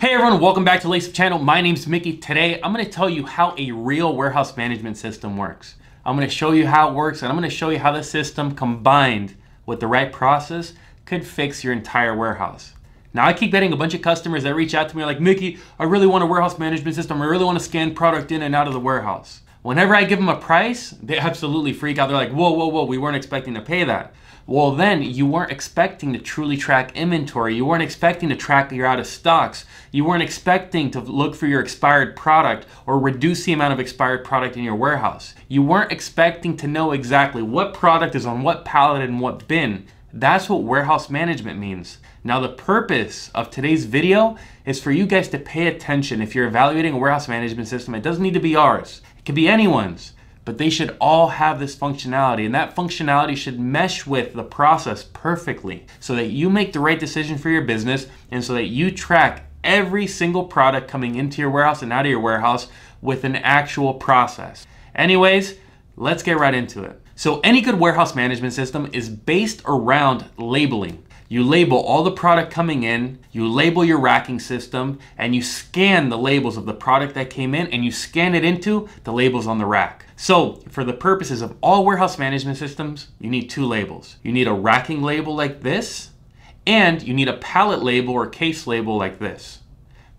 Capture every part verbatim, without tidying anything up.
Hey everyone, welcome back to Lace channel. My name's Mickey. Today, I'm gonna tell you how a real warehouse management system works. I'm gonna show you how it works, and I'm gonna show you how the system combined with the right process could fix your entire warehouse. Now, I keep getting a bunch of customers that reach out to me like, Mickey, I really want a warehouse management system. I really wanna scan product in and out of the warehouse. Whenever I give them a price, they absolutely freak out. They're like, whoa, whoa, whoa, we weren't expecting to pay that. Well, then you weren't expecting to truly track inventory. You weren't expecting to track your out of stocks. You weren't expecting to look for your expired product or reduce the amount of expired product in your warehouse. You weren't expecting to know exactly what product is on what pallet and what bin. That's what warehouse management means. Now, the purpose of today's video is for you guys to pay attention. If you're evaluating a warehouse management system, it doesn't need to be ours. It could be anyone's. But they should all have this functionality, and that functionality should mesh with the process perfectly so that you make the right decision for your business and so that you track every single product coming into your warehouse and out of your warehouse with an actual process. Anyways, let's get right into it. So any good warehouse management system is based around labeling. You label all the product coming in, you label your racking system, and you scan the labels of the product that came in, and you scan it into the labels on the rack. So for the purposes of all warehouse management systems, you need two labels. You need a racking label like this, and you need a pallet label or case label like this.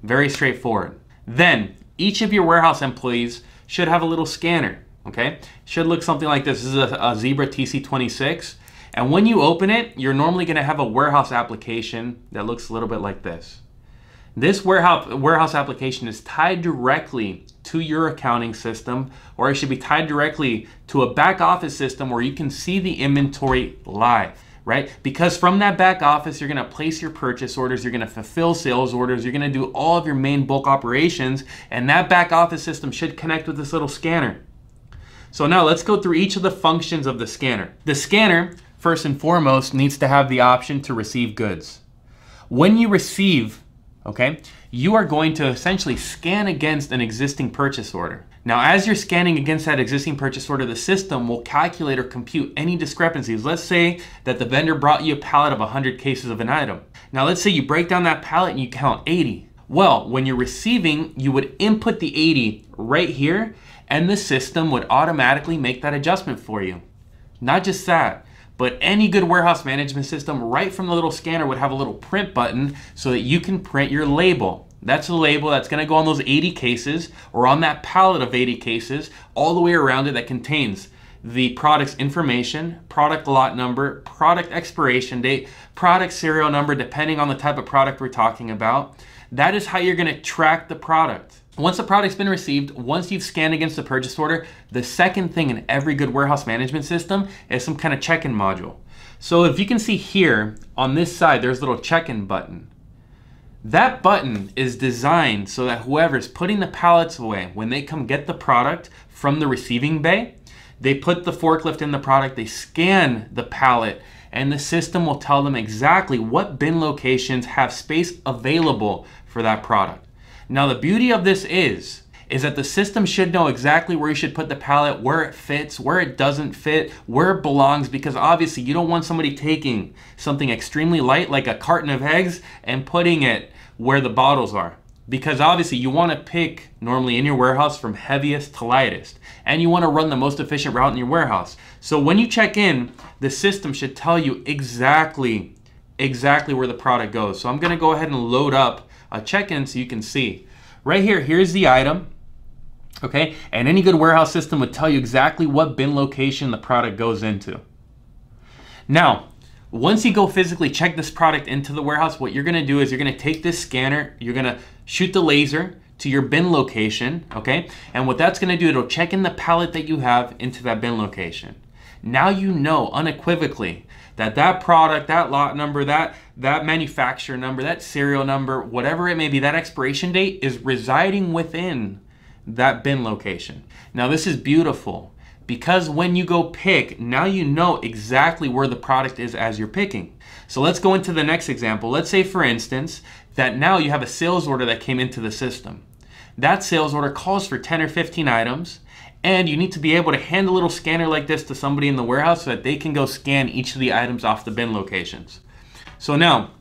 Very straightforward. Then each of your warehouse employees should have a little scanner, okay? Should look something like this. This is a, a Zebra T C twenty-six. And when you open it, you're normally gonna have a warehouse application that looks a little bit like this. This warehouse, warehouse application is tied directly to your accounting system, or it should be tied directly to a back office system where you can see the inventory live, right? Because from that back office, you're gonna place your purchase orders, you're gonna fulfill sales orders, you're gonna do all of your main bulk operations, and that back office system should connect with this little scanner. So now let's go through each of the functions of the scanner. The scanner, first and foremost, needs to have the option to receive goods. When you receive, okay, you are going to essentially scan against an existing purchase order. Now, as you're scanning against that existing purchase order, the system will calculate or compute any discrepancies. Let's say that the vendor brought you a pallet of one hundred cases of an item. Now, let's say you break down that pallet and you count eighty. Well, when you're receiving, you would input the eighty right here, and the system would automatically make that adjustment for you. Not just that, but any good warehouse management system, right from the little scanner, would have a little print button so that you can print your label. That's the label that's gonna go on those eighty cases, or on that pallet of eighty cases, all the way around it, that contains the product's information, product lot number, product expiration date, product serial number, depending on the type of product we're talking about. That is how you're gonna track the product. Once the product's been received, once you've scanned against the purchase order, the second thing in every good warehouse management system is some kind of check-in module. So if you can see here on this side, there's a little check-in button. That button is designed so that whoever's putting the pallets away, when they come get the product from the receiving bay, they put the forklift in the product, they scan the pallet, and the system will tell them exactly what bin locations have space available for that product. Now, the beauty of this is, is that the system should know exactly where you should put the pallet, where it fits, where it doesn't fit, where it belongs, because obviously you don't want somebody taking something extremely light like a carton of eggs and putting it where the bottles are. Because obviously you wanna pick, normally in your warehouse, from heaviest to lightest, and you wanna run the most efficient route in your warehouse. So when you check in, the system should tell you exactly, exactly where the product goes. So I'm gonna go ahead and load up a check-in so you can see. Right here, here's the item, okay? And any good warehouse system would tell you exactly what bin location the product goes into. Now, once you go physically check this product into the warehouse, what you're gonna do is you're gonna take this scanner, you're gonna shoot the laser to your bin location, okay? And what that's gonna do, it'll check in the pallet that you have into that bin location. Now you know unequivocally that that product, that lot number, that, that manufacturer number, that serial number, whatever it may be, that expiration date is residing within that bin location. Now, this is beautiful because when you go pick, now you know exactly where the product is as you're picking. So let's go into the next example. Let's say, for instance, that now you have a sales order that came into the system. That sales order calls for ten or fifteen items, And you need to be able to hand a little scanner like this to somebody in the warehouse so that they can go scan each of the items off the bin locations. So now,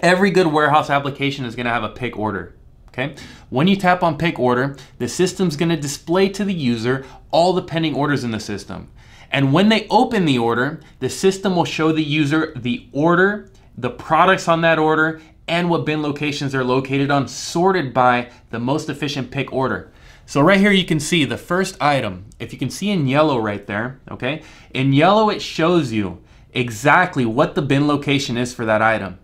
every good warehouse application is gonna have a pick order, okay? When you tap on pick order, the system's gonna display to the user all the pending orders in the system. And when they open the order, the system will show the user the order, the products on that order, and what bin locations they're located on, sorted by the most efficient pick order. So right here you can see the first item, if you can see in yellow right there, okay? In yellow it shows you exactly what the bin location is for that item.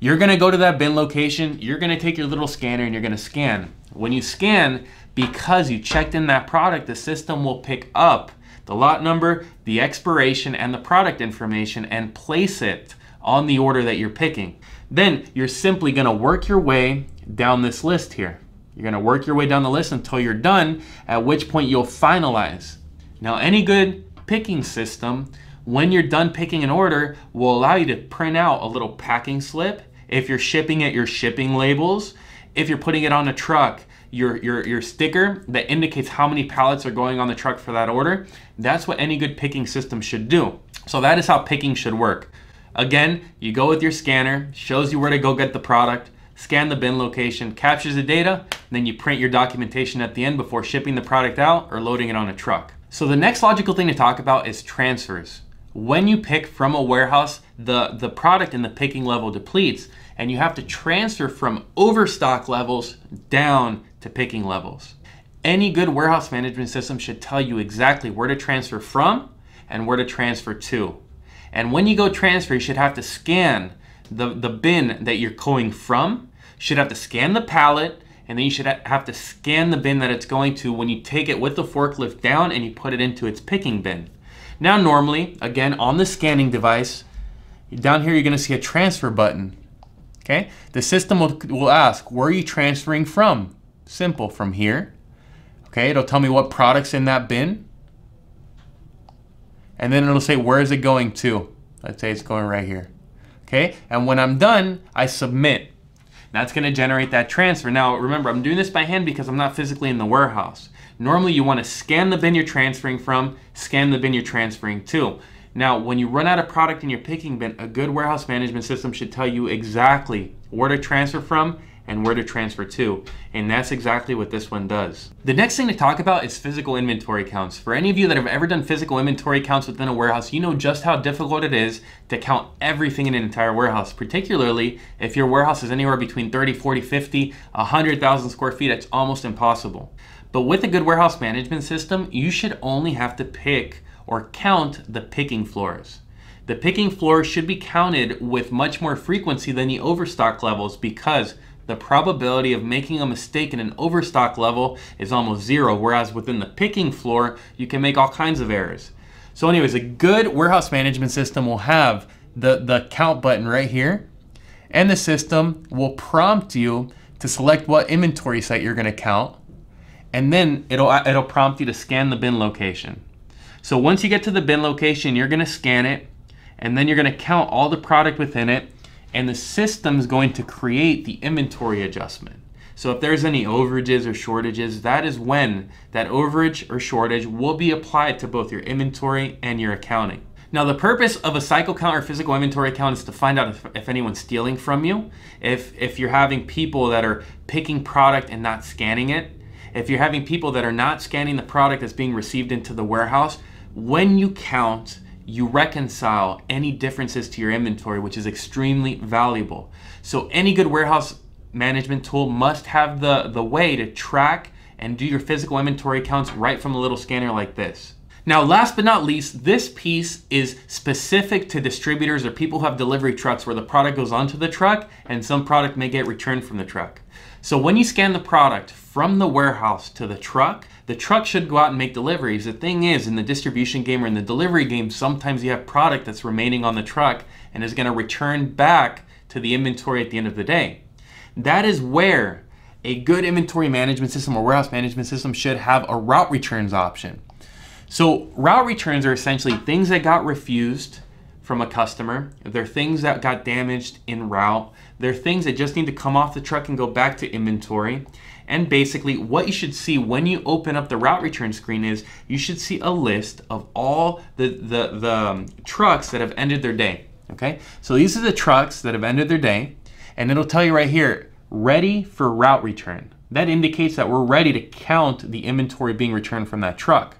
You're gonna go to that bin location, you're gonna take your little scanner and you're gonna scan. When you scan, because you checked in that product, the system will pick up the lot number, the expiration, and the product information and place it on the order that you're picking. Then you're simply gonna work your way down this list here. You're gonna work your way down the list until you're done, at which point you'll finalize. Now, any good picking system, when you're done picking an order, will allow you to print out a little packing slip. If you're shipping it, your shipping labels. If you're putting it on a truck, your, your, your sticker that indicates how many pallets are going on the truck for that order. That's what any good picking system should do. So that is how picking should work. Again, you go with your scanner, shows you where to go get the product, scan the bin location, captures the data, and then you print your documentation at the end before shipping the product out or loading it on a truck. So the next logical thing to talk about is transfers. When you pick from a warehouse, the, the product in the picking level depletes, and you have to transfer from overstock levels down to picking levels. Any good warehouse management system should tell you exactly where to transfer from and where to transfer to. And when you go transfer, you should have to scan the, the bin that you're going from, should have to scan the pallet, and then you should have to scan the bin that it's going to when you take it with the forklift down and you put it into its picking bin. Now normally, again, on the scanning device, down here you're gonna see a transfer button, okay? The system will, will ask, where are you transferring from? Simple, from here, okay? It'll tell me what product's in that bin, and then it'll say, where is it going to? Let's say it's going right here. Okay, and when I'm done, I submit. That's gonna generate that transfer. Now remember, I'm doing this by hand because I'm not physically in the warehouse. Normally you wanna scan the bin you're transferring from, scan the bin you're transferring to. Now when you run out of product in your picking bin, a good warehouse management system should tell you exactly where to transfer from and where to transfer to. And that's exactly what this one does. The next thing to talk about is physical inventory counts. For any of you that have ever done physical inventory counts within a warehouse, you know just how difficult it is to count everything in an entire warehouse, particularly if your warehouse is anywhere between thirty, forty, fifty, one hundred thousand square feet, it's almost impossible. But with a good warehouse management system, you should only have to pick or count the picking floors. The picking floors should be counted with much more frequency than the overstock levels because the probability of making a mistake in an overstock level is almost zero, whereas within the picking floor, you can make all kinds of errors. So anyways, a good warehouse management system will have the, the count button right here, and the system will prompt you to select what inventory site you're gonna count, and then it'll, it'll prompt you to scan the bin location. So once you get to the bin location, you're gonna scan it, and then you're gonna count all the product within it, and the system's going to create the inventory adjustment. So if there's any overages or shortages, that is when that overage or shortage will be applied to both your inventory and your accounting. Now the purpose of a cycle count or physical inventory count is to find out if, if anyone's stealing from you, if, if you're having people that are picking product and not scanning it, if you're having people that are not scanning the product that's being received into the warehouse. When you count, you reconcile any differences to your inventory, which is extremely valuable. So any good warehouse management tool must have the, the way to track and do your physical inventory counts right from a little scanner like this. Now, last but not least, this piece is specific to distributors or people who have delivery trucks where the product goes onto the truck and some product may get returned from the truck. So when you scan the product from the warehouse to the truck, the truck should go out and make deliveries. The thing is, in the distribution game or in the delivery game, sometimes you have product that's remaining on the truck and is gonna return back to the inventory at the end of the day. That is where a good inventory management system or warehouse management system should have a route returns option. So route returns are essentially things that got refused from a customer. They're things that got damaged in route. They're things that just need to come off the truck and go back to inventory. And basically what you should see when you open up the route return screen is you should see a list of all the, the, the um, trucks that have ended their day. Okay, so these are the trucks that have ended their day, and it'll tell you right here, ready for route return. That indicates that we're ready to count the inventory being returned from that truck.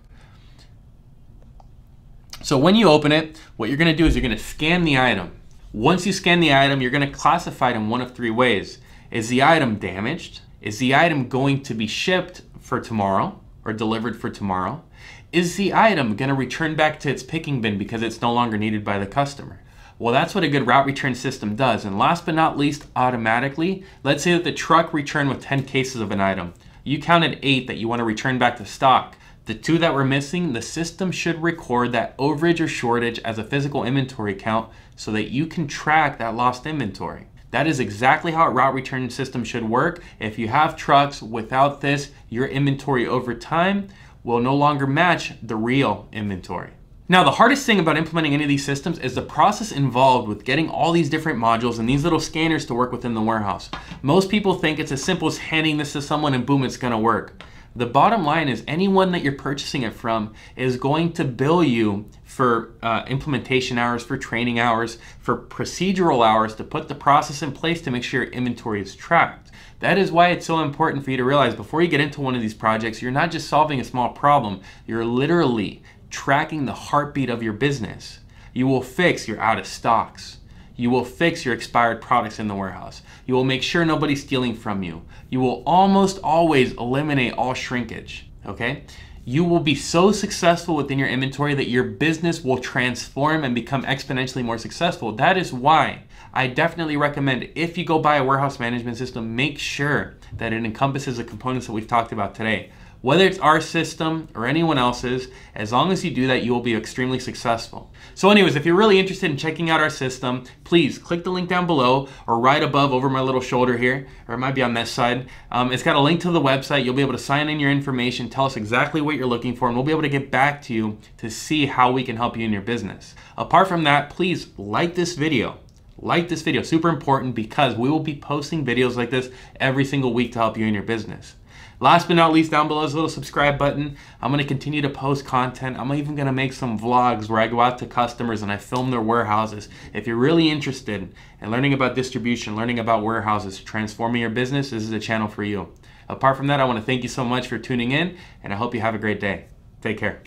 So when you open it, what you're gonna do is you're gonna scan the item. Once you scan the item, you're gonna classify it in one of three ways. Is the item damaged? Is the item going to be shipped for tomorrow or delivered for tomorrow? Is the item gonna return back to its picking bin because it's no longer needed by the customer? Well, that's what a good route return system does. And last but not least, automatically, let's say that the truck returned with ten cases of an item. You counted eight that you wanna return back to stock. The two that were missing, the system should record that overage or shortage as a physical inventory count so that you can track that lost inventory. That is exactly how a route return system should work. If you have trucks, without this, your inventory over time will no longer match the real inventory. Now, the hardest thing about implementing any of these systems is the process involved with getting all these different modules and these little scanners to work within the warehouse. Most people think it's as simple as handing this to someone and boom, it's gonna work. The bottom line is anyone that you're purchasing it from is going to bill you for uh, implementation hours, for training hours, for procedural hours to put the process in place to make sure your inventory is tracked. That is why it's so important for you to realize before you get into one of these projects, you're not just solving a small problem, you're literally tracking the heartbeat of your business. You will fix your out of stocks. You will fix your expired products in the warehouse. You will make sure nobody's stealing from you. You will almost always eliminate all shrinkage, okay? You will be so successful within your inventory that your business will transform and become exponentially more successful. That is why I definitely recommend if you go buy a warehouse management system, make sure that it encompasses the components that we've talked about today. Whether it's our system or anyone else's, as long as you do that, you will be extremely successful. So anyways, if you're really interested in checking out our system, please click the link down below or right above over my little shoulder here, or it might be on this side. Um, it's got a link to the website. You'll be able to sign in your information, tell us exactly what you're looking for, and we'll be able to get back to you to see how we can help you in your business. Apart from that, please like this video. Like this video, super important, because we will be posting videos like this every single week to help you in your business. Last but not least, down below is a little subscribe button. I'm gonna continue to post content. I'm even gonna make some vlogs where I go out to customers and I film their warehouses. If you're really interested in learning about distribution, learning about warehouses, transforming your business, this is a channel for you. Apart from that, I wanna thank you so much for tuning in, and I hope you have a great day. Take care.